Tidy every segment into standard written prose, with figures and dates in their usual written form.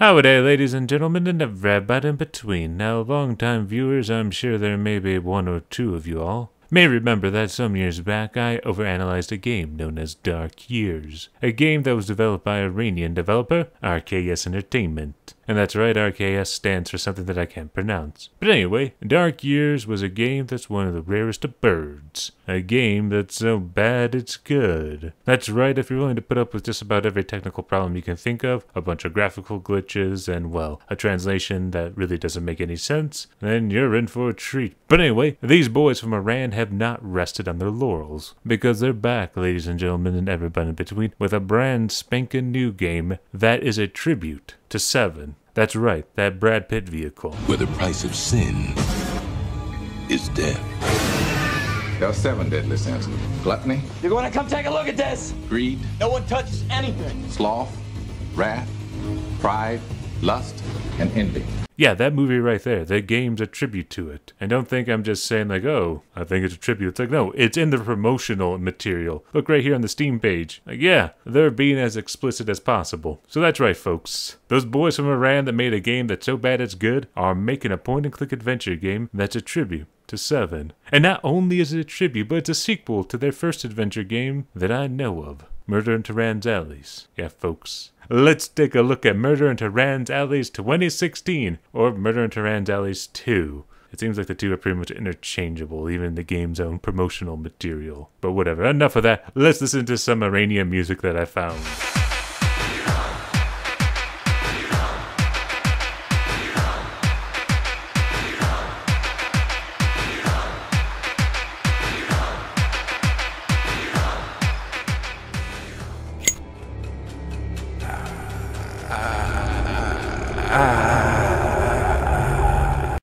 Howdy, ladies and gentlemen, and everybody in between. Now, long-time viewers, I'm sure there may be one or two of you all, may remember that some years back I overanalyzed a game known as Dark Years, a game that was developed by Iranian developer RSK Entertainment. And that's right, RSK stands for something that I can't pronounce. But anyway, Dark Years was a game that's one of the rarest of birds. A game that's so bad it's good. That's right, if you're willing to put up with just about every technical problem you can think of, a bunch of graphical glitches, and well, a translation that really doesn't make any sense, then you're in for a treat. But anyway, these boys from Iran have not rested on their laurels, because they're back, ladies and gentlemen, and everybody in between, with a brand spankin' new game that is a tribute to Se7en. That's right, that Brad Pitt vehicle. Where the price of sin is death. There are 7 deadly sins. Gluttony. You're going to come take a look at this. Greed. No one touches anything. Sloth, wrath, pride, lust, and envy. Yeah, that movie right there, the game's a tribute to it. And don't think I'm just saying like, oh, I think it's a tribute. It's like, no, it's in the promotional material. Look right here on the Steam page. Like, yeah, they're being as explicit as possible. So that's right, folks. Those boys from Iran that made a game that's so bad it's good are making a point-and-click adventure game that's a tribute to Se7en. And not only is it a tribute, but it's a sequel to their first adventure game that I know of, Murder In Tehran's Alleys. Yeah, folks. Let's take a look at Murder In Tehran's Alleys 2016, or Murder In Tehran's Alleys 2. It seems like the two are pretty much interchangeable, even in the game's own promotional material. But whatever, enough of that. Let's listen to some Iranian music that I found.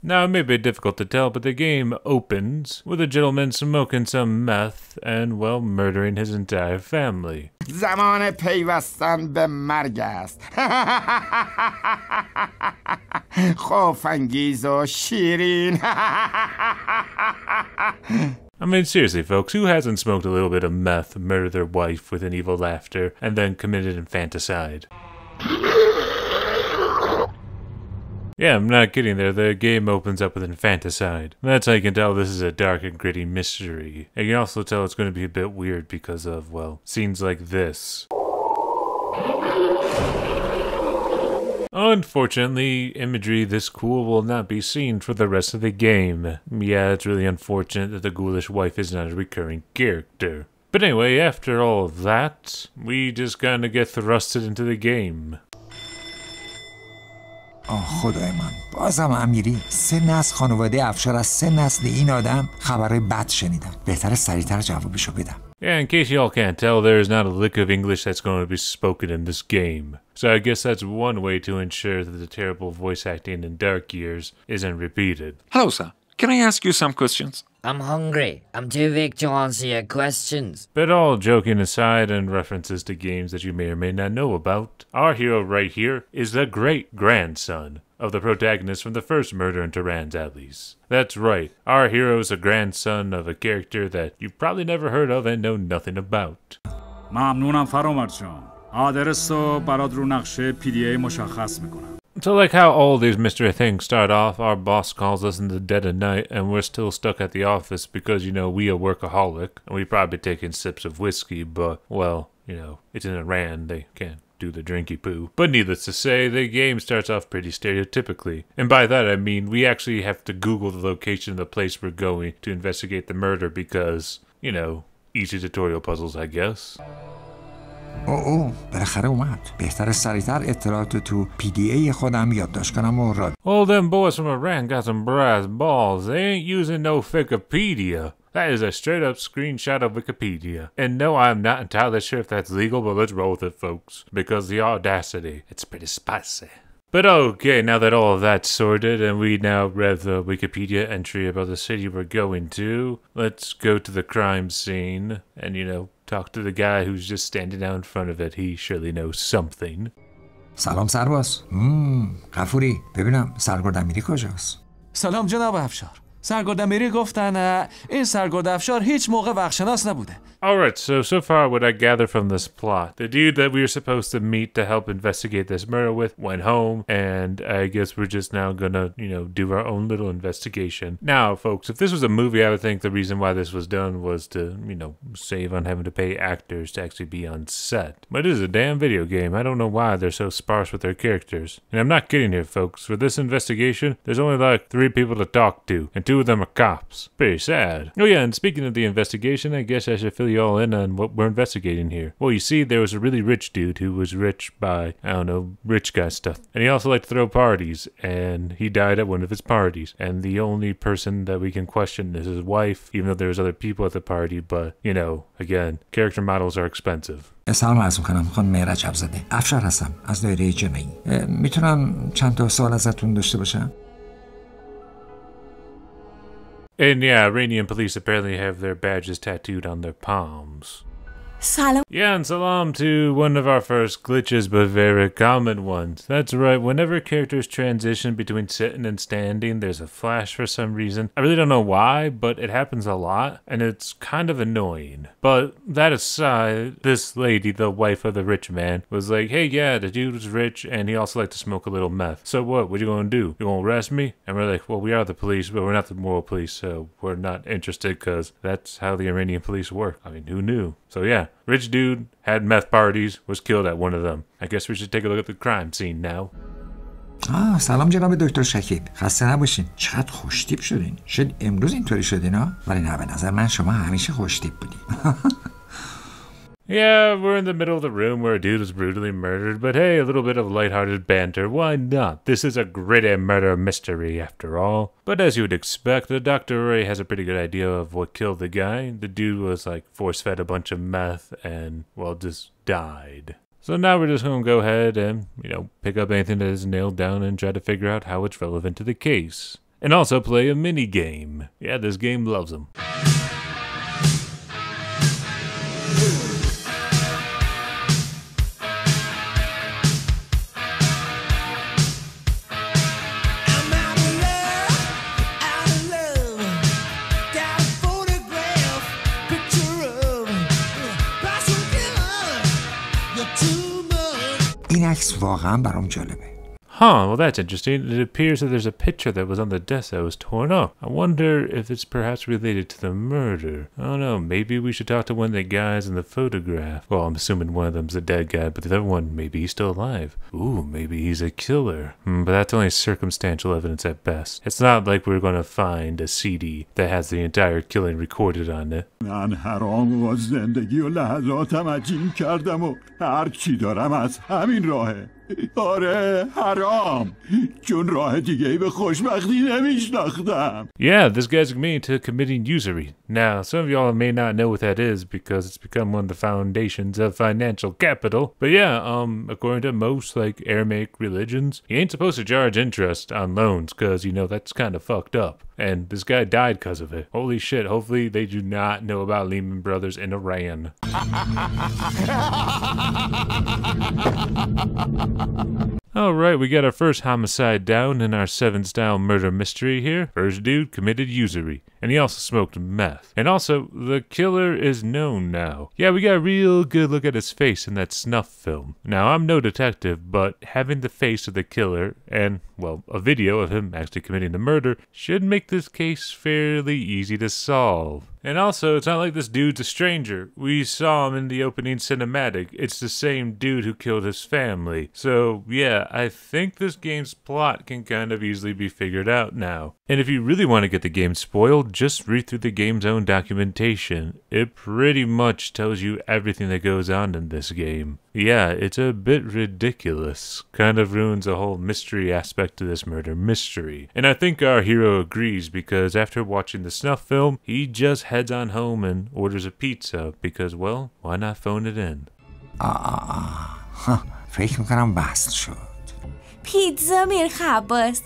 Now, it may be difficult to tell, but the game opens with a gentleman smoking some meth and, well, murdering his entire family. زمان پیوستن به مرگ است. خوف انگیز و شیرین. I mean, seriously, folks, who hasn't smoked a little bit of meth, murdered their wife with an evil laughter, and then committed infanticide? Yeah, I'm not kidding there, the game opens up with infanticide. That's how you can tell this is a dark and gritty mystery. And you can also tell it's going to be a bit weird because of, well, scenes like this. Unfortunately, imagery this cool will not be seen for the rest of the game. Yeah, it's really unfortunate that the ghoulish wife is not a recurring character. But anyway, after all of that, we just kinda get thrusted into the game. آه خدای من، بازم امیری. 3 نسل خانواده افشار از 3 نسل این آدم خبر بد شنیدن. بهتره سریعتر جوابشو بدم. Yeah, in case y'all can't tell, there is not a lick of English that's going to be spoken in this game. So I guess that's one way to ensure that the terrible voice acting in Dark Years isn't repeated. Hello, sir. Can I ask you some questions? I'm hungry. I'm too big to answer your questions. But all joking aside and references to games that you may or may not know about, our hero right here is the great-grandson of the protagonist from the first Murder In Tehran's Alleys. That's right, our hero is a grandson of a character that you've probably never heard of and know nothing about. ممنونم فرامرد جان. آدرس رو برات رو نقشه PDA مشخص میکنم. So like how all these mystery things start off, our boss calls us in the dead of night and we're still stuck at the office because, you know, we are workaholic and we probably taking sips of whiskey, but, well, you know, it's in Iran, they can't do the drinky poo. But needless to say, the game starts off pretty stereotypically. And by that I mean we actually have to Google the location of the place we're going to investigate the murder because, you know, easy tutorial puzzles, I guess. بالاخره اومد. بهتره سریعتر اطلاعات تو PDA خودم یادداشت کنم و راد. All them boys from Iran got some brass balls. They ain't using no Wikipedia. That is a straight up screenshot of Wikipedia. And no, I'm not entirely sure if that's legal, but let's roll with it, folks. Because the audacity, it's pretty spicy. But okay, now that all of that's sorted and we now read the Wikipedia entry about the city we're going to, let's go to the crime scene and, you know, talk to the guy who's just standing out in front of it. He surely knows something. Salam Sarvas. Ghafuri, bebinam Sargordamiri kojaast. Salam janab Afshar. سرگردمری گفتن این سرگردافشار هیچ موقع وقتشناس نبوده. All right, so far what I gather from this plot, the dude that we were supposed to meet to help investigate this murder with went home, and I guess we're just now gonna, you know, do our own little investigation. Now, folks, if this was a movie, I would think the reason why this was done was to, you know, save on having to pay actors to actually be on set. But it is a damn video game. I don't know why they're so sparse with their characters. And I'm not kidding here, folks. For this investigation, there's only like 3 people to talk to, and 2 of them are cops. Pretty sad. Oh yeah, and speaking of the investigation, I guess I should fill you all in on what we're investigating here. Well, you see, there was a really rich dude who was rich by, I don't know, rich guy stuff. And he also liked to throw parties, and he died at one of his parties. And the only person that we can question is his wife, even though there was other people at the party, but, you know, again, character models are expensive. سلام عرض می‌کنم خانم مهرج عبدزاده. افشار هستم از دایره جنایی. میتونم چند تا سوال ازتون داشته باشم؟ And yeah, Iranian police apparently have their badges tattooed on their palms. Salam. Yeah, and salam to one of our first glitches, but very common ones. That's right, whenever characters transition between sitting and standing, there's a flash for some reason. I really don't know why, but it happens a lot, and it's kind of annoying. But that aside, this lady, the wife of the rich man, was like, hey, yeah, the dude was rich, and he also liked to smoke a little meth. So what you gonna do? You gonna arrest me? And we're like, well, we are the police, but we're not the moral police, so we're not interested, because that's how the Iranian police work. I mean, who knew? So yeah. Rich dude, had meth parties, was killed at one of them. I guess we should take a look at the crime scene now. Ah, salam جناب دکتر شکیب. خسته نباشین. چقدر خوشتیپ شدین. شاید امروز اینطوری شدین ها؟ ولی نه به نظر من شما همیشه خوشتیپ بودین. Yeah, we're in the middle of the room where a dude was brutally murdered, but hey, a little bit of lighthearted banter, why not? This is a gritty murder mystery, after all. But as you would expect, the doctor already has a pretty good idea of what killed the guy. The dude was, like, force-fed a bunch of meth and, well, just died. So now we're just gonna go ahead and, you know, pick up anything that is nailed down and try to figure out how it's relevant to the case. And also play a mini-game. Yeah, this game loves them. Huh, well that's interesting. It appears that there's a picture that was on the desk that was torn up. I wonder if it's perhaps related to the murder. I don't know, maybe we should talk to one of the guys in the photograph. Well, I'm assuming one of them's the dead guy, but the other one, maybe he's still alive. Ooh, maybe he's a killer. But that's only circumstantial evidence at best. It's not like we're gonna find a CD that has the entire killing recorded on it. من هر آن و زندگی و لحظاتم عجین کردم و هر چی دارم از همین راهه. آره حرام چون راه دیگه‌ای به خوشبختی نمی‌شناختم. Yeah, this guy's admitting to committing usury. Now, some of y'all may not know what that is because it's become one of the foundations of financial capital. But yeah, according to most like Aramaic religions, you ain't supposed to charge interest on loans because you know that's kind of fucked up. And this guy died because of it. Holy shit, hopefully they do not know about Lehman Brothers in Iran. Alright, we got our first homicide down in our 7 style murder mystery here. First dude committed usury, and he also smoked meth. And also, the killer is known now. Yeah, we got a real good look at his face in that snuff film. Now, I'm no detective, but having the face of the killer, and, well, a video of him actually committing the murder, should make this case fairly easy to solve. And also, it's not like this dude's a stranger. We saw him in the opening cinematic. It's the same dude who killed his family. So, yeah, I think this game's plot can kind of easily be figured out now. And if you really want to get the game spoiled, just read through the game's own documentation. It pretty much tells you everything that goes on in this game. Yeah, it's a bit ridiculous. Kind of ruins the whole mystery aspect of this murder mystery. And I think our hero agrees because after watching the snuff film, he just heads on home and orders a pizza because, well, why not phone it in? فکر میکنم بست شد. پیتزا میرخباس.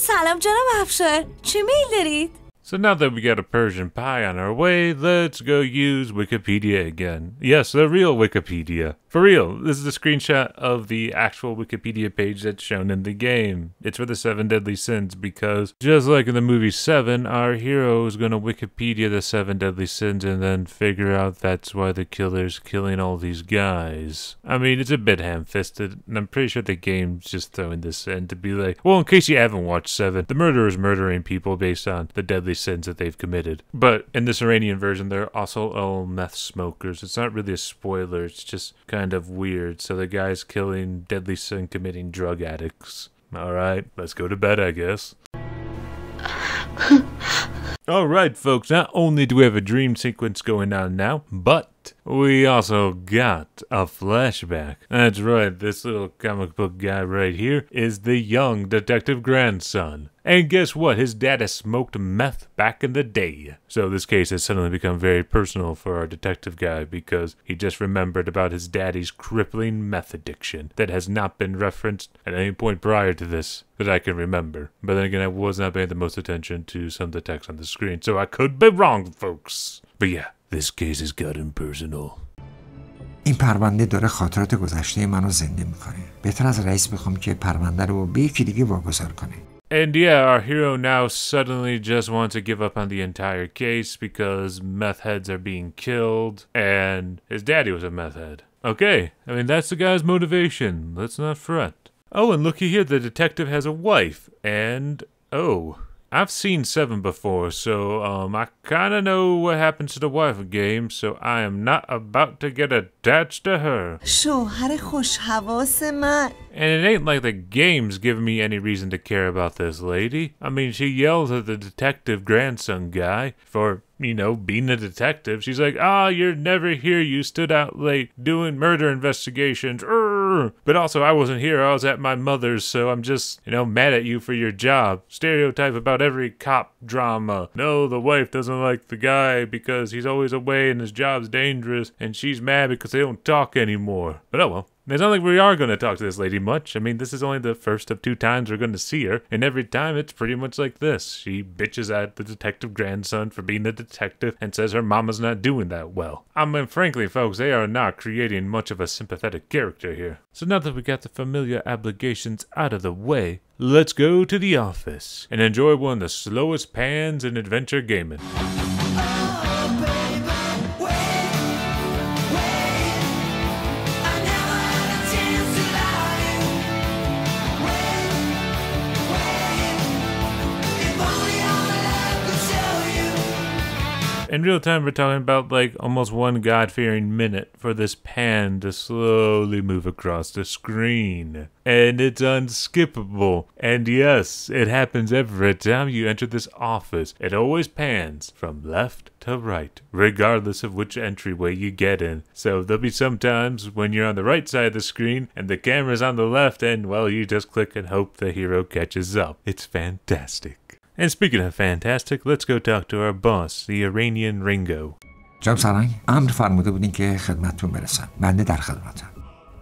سلام جناب افشار. چه میل دارید؟ So now that we got a Persian pie on our way, let's go use Wikipedia again. Yes, the real Wikipedia. For real, this is a screenshot of the actual Wikipedia page that's shown in the game. It's for the 7 Deadly Sins because, just like in the movie Seven, our hero is going to Wikipedia the 7 Deadly Sins and then figure out that's why the killer's killing all these guys. I mean, it's a bit ham-fisted, and I'm pretty sure the game's just throwing this in to be like, well, in case you haven't watched Seven, the murderer's murdering people based on the deadly sins that they've committed. But in this Iranian version, they're also all meth smokers. It's not really a spoiler, it's just kind of weird. So the guy's killing deadly sin committing drug addicts. Alright, let's go to bed, I guess. Alright folks, not only do we have a dream sequence going on now, but we also got a flashback. That's right, this little comic book guy right here is the young detective grandson. And guess what? His dad has smoked meth back in the day. So this case has suddenly become very personal for our detective guy because he just remembered about his daddy's crippling meth addiction that has not been referenced at any point prior to this that I can remember. But then again, I was not paying the most attention to some of the text on the screen, so I could be wrong, folks. But yeah, this case has gotten personal. این پرونده داره خاطرات گذشته منو زنده میکنه. بهتر از رئیس بخوام که پرونده رو به یکی دیگه واگذار کنه. And yeah, our hero now suddenly just wants to give up on the entire case because meth heads are being killed, and his daddy was a meth head. Okay, I mean, that's the guy's motivation. Let's not fret. Oh, and looky here, the detective has a wife, and oh, I've seen Seven before, so I kinda know what happens to the wife game, so I am not about to get attached to her. And it ain't like the game's giving me any reason to care about this lady. I mean, she yells at the detective grandson guy for, you know, being a detective. She's like, ah, you're never here, you stood out late doing murder investigations. But also, I wasn't here, I was at my mother's, so I'm just, you know, mad at you for your job. Stereotype about every cop drama. No, the wife doesn't like the guy because he's always away and his job's dangerous, and she's mad because they don't talk anymore. But oh well. It's not like we are going to talk to this lady much. I mean, this is only the first of 2 times we're going to see her, and every time it's pretty much like this. She bitches at the detective grandson for being a detective and says her mama's not doing that well. I mean, frankly, folks, they are not creating much of a sympathetic character here. So now that we got the familiar obligations out of the way, let's go to the office and enjoy one of the slowest pans in adventure gaming. In real time, we're talking about like almost 1 God-fearing minute for this pan to slowly move across the screen. And it's unskippable. And yes, it happens every time you enter this office. It always pans from left to right, regardless of which entryway you get in. So there'll be some times when you're on the right side of the screen and the camera's on the left and, well, you just click and hope the hero catches up. It's fantastic. And speaking of fantastic, let's go talk to our boss, the Iranian Ringo. جناب سرنگ، امر فرموده بودین که خدمتتون برسم. بنده در خدمتم.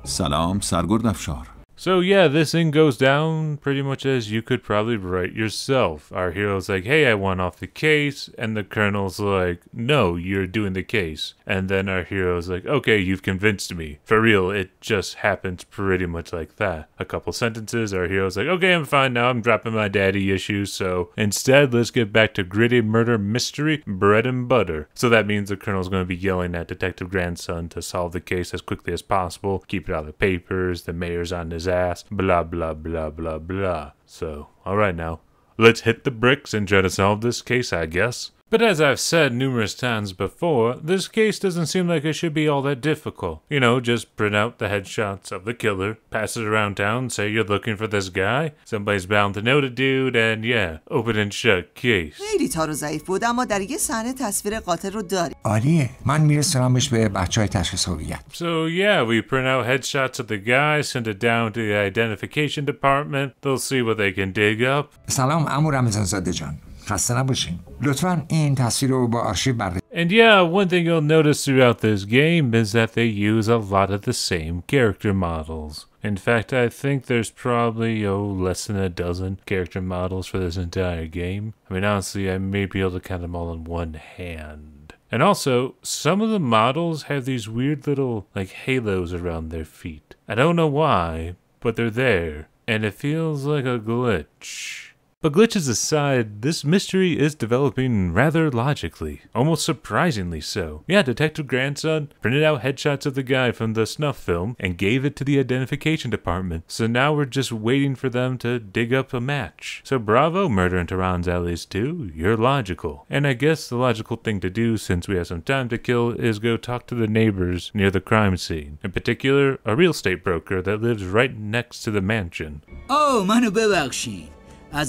سلام، سرگردافشار. So yeah, this thing goes down pretty much as you could probably write yourself. Our hero's like, hey, I want off the case. And the colonel's like, no, you're doing the case. And then our hero's like, okay, you've convinced me. For real, it just happens pretty much like that. A couple sentences, our hero's like, okay, I'm fine now. I'm dropping my daddy issues. So instead, let's get back to gritty murder mystery, bread and butter. So that means the colonel's going to be yelling at detective grandson to solve the case as quickly as possible. Keep it out of the papers. The mayor's on his ass, blah blah blah blah blah. So alright, now let's hit the bricks and try to solve this case, I guess. But as I've said numerous times before, this case doesn't seem like it should be all that difficult. You know, just print out the headshots of the killer, pass it around town, say you're looking for this guy, somebody's bound to know the dude, and yeah, open and shut case. خیلی تار و ضعیف بود اما در یه صحنه تصویر قاتل رو داری. عالیه. من میرسونمش به بچهای تشخیص هویت. So yeah, we print out headshots of the guy, send it down to the identification department. They'll see what they can dig up. سلام عمو رمضان زاده جان. And yeah, one thing you'll notice throughout this game is that they use a lot of the same character models. In fact, I think there's probably, less than a dozen character models for this entire game. I mean, honestly, I may be able to count them all on 1 hand. And also, some of the models have these weird little, like, halos around their feet. I don't know why, but they're there, and it feels like a glitch. But glitches aside, this mystery is developing rather logically, almost surprisingly so. Yeah, Detective Grandson printed out headshots of the guy from the snuff film and gave it to the identification department, so now we're just waiting for them to dig up a match. So bravo, Murder in Tehran's Alleys 2, you're logical. And I guess the logical thing to do, since we have some time to kill, is go talk to the neighbors near the crime scene. In particular, a real estate broker that lives right next to the mansion. Oh, manu bebakhshin. And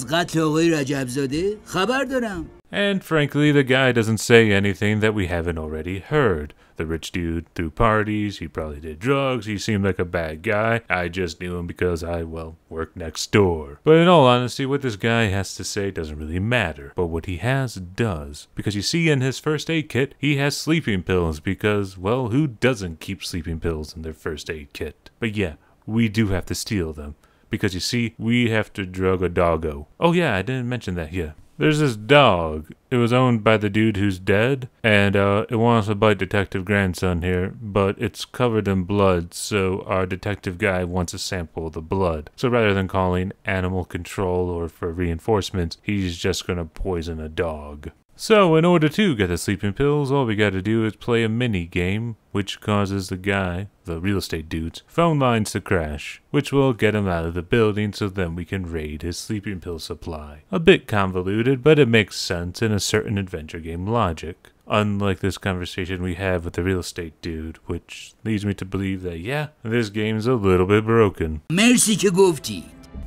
frankly, the guy doesn't say anything that we haven't already heard. The rich dude threw parties, he probably did drugs, he seemed like a bad guy. I just knew him because I, well, work next door. But in all honesty, what this guy has to say doesn't really matter. But what he has does. Because you see, in his first aid kit, he has sleeping pills because, well, who doesn't keep sleeping pills in their first aid kit? But yeah, we do have to steal them. Because you see, we have to drug a doggo. Oh yeah, I didn't mention that here. There's this dog. It was owned by the dude who's dead, and it wants to bite Detective Grandson here, but it's covered in blood, so our detective guy wants a sample of the blood. So rather than calling animal control or for reinforcements, he's just gonna poison a dog. So in order to get the sleeping pills, all we gotta do is play a mini game, which causes the guy, the real estate dude's, phone lines to crash, which will get him out of the building so then we can raid his sleeping pill supply. A bit convoluted, but it makes sense in a certain adventure game logic. Unlike this conversation we have with the real estate dude, which leads me to believe that, yeah, this game's a little bit broken. Merci que gofti.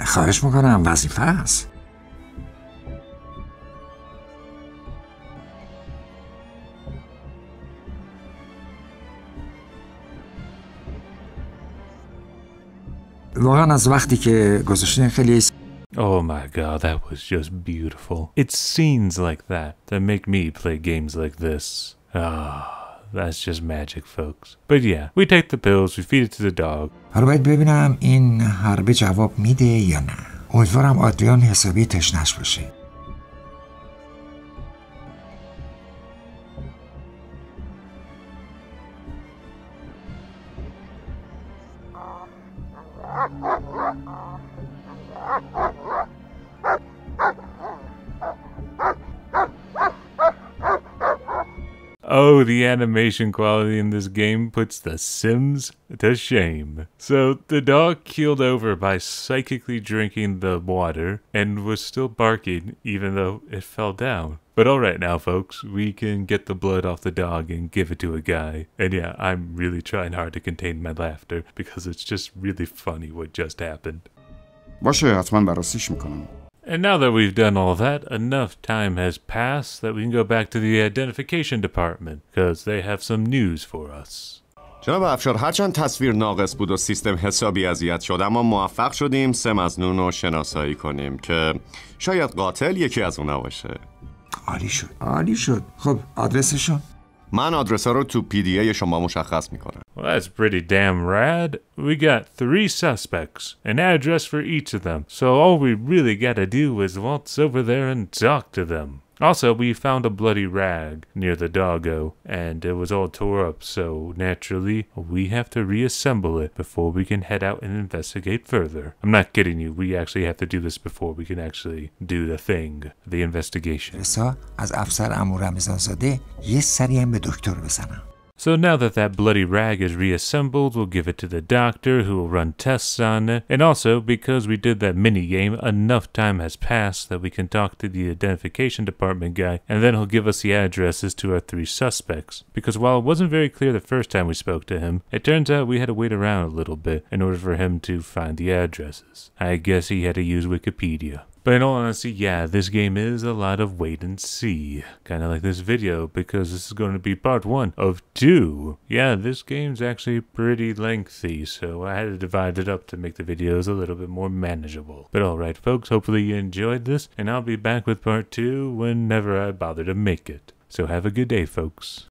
خواهش میکنم وظیفه است. Oh my god, that was just beautiful. It's scenes like that make me play games like this. Ah, that's just magic, folks. But yeah, we take the pills, we feed it to the dog. Oh, the animation quality in this game puts the Sims to shame. So, the dog keeled over by psychically drinking the water and was still barking even though it fell down. But alright now, folks, we can get the blood off the dog and give it to a guy. And yeah, I'm really trying hard to contain my laughter because it's just really funny what just happened. And now that we've done all that, enough time has passed that we can go back to the identification department, because they have some news for us. جناب افشار هرچند تصویر ناقص بود و سیستم حسابی اذیت شد اما موفق شدیم سه مظنون رو شناسایی کنیم که شاید قاتل یکی از اونا باشه. عالی شد. عالی شد. خب آدرسشون؟ من آدرسا رو تو پی دی ای شما مشخص میکنم. Well, that's pretty damn rad. We got 3 suspects, an address for each of them. So all we really gotta do is waltz over there and talk to them. Also, we found a bloody rag near the doggo, and it was all tore up, so naturally, we have to reassemble it before we can head out and investigate further. I'm not kidding you, we actually have to do this before we can actually do the thing, the investigation. So now that bloody rag is reassembled, we'll give it to the doctor who will run tests on it. And also, because we did that minigame, enough time has passed that we can talk to the identification department guy, and then he'll give us the addresses to our 3 suspects. Because while it wasn't very clear the first time we spoke to him, it turns out we had to wait around a little bit in order for him to find the addresses. I guess he had to use Wikipedia. But in all honesty, yeah, this game is a lot of wait and see. Kind of like this video, because this is going to be part 1 of 2. Yeah, this game's actually pretty lengthy, so I had to divide it up to make the videos a little bit more manageable. But alright folks, hopefully you enjoyed this, and I'll be back with part 2 whenever I bother to make it. So have a good day, folks.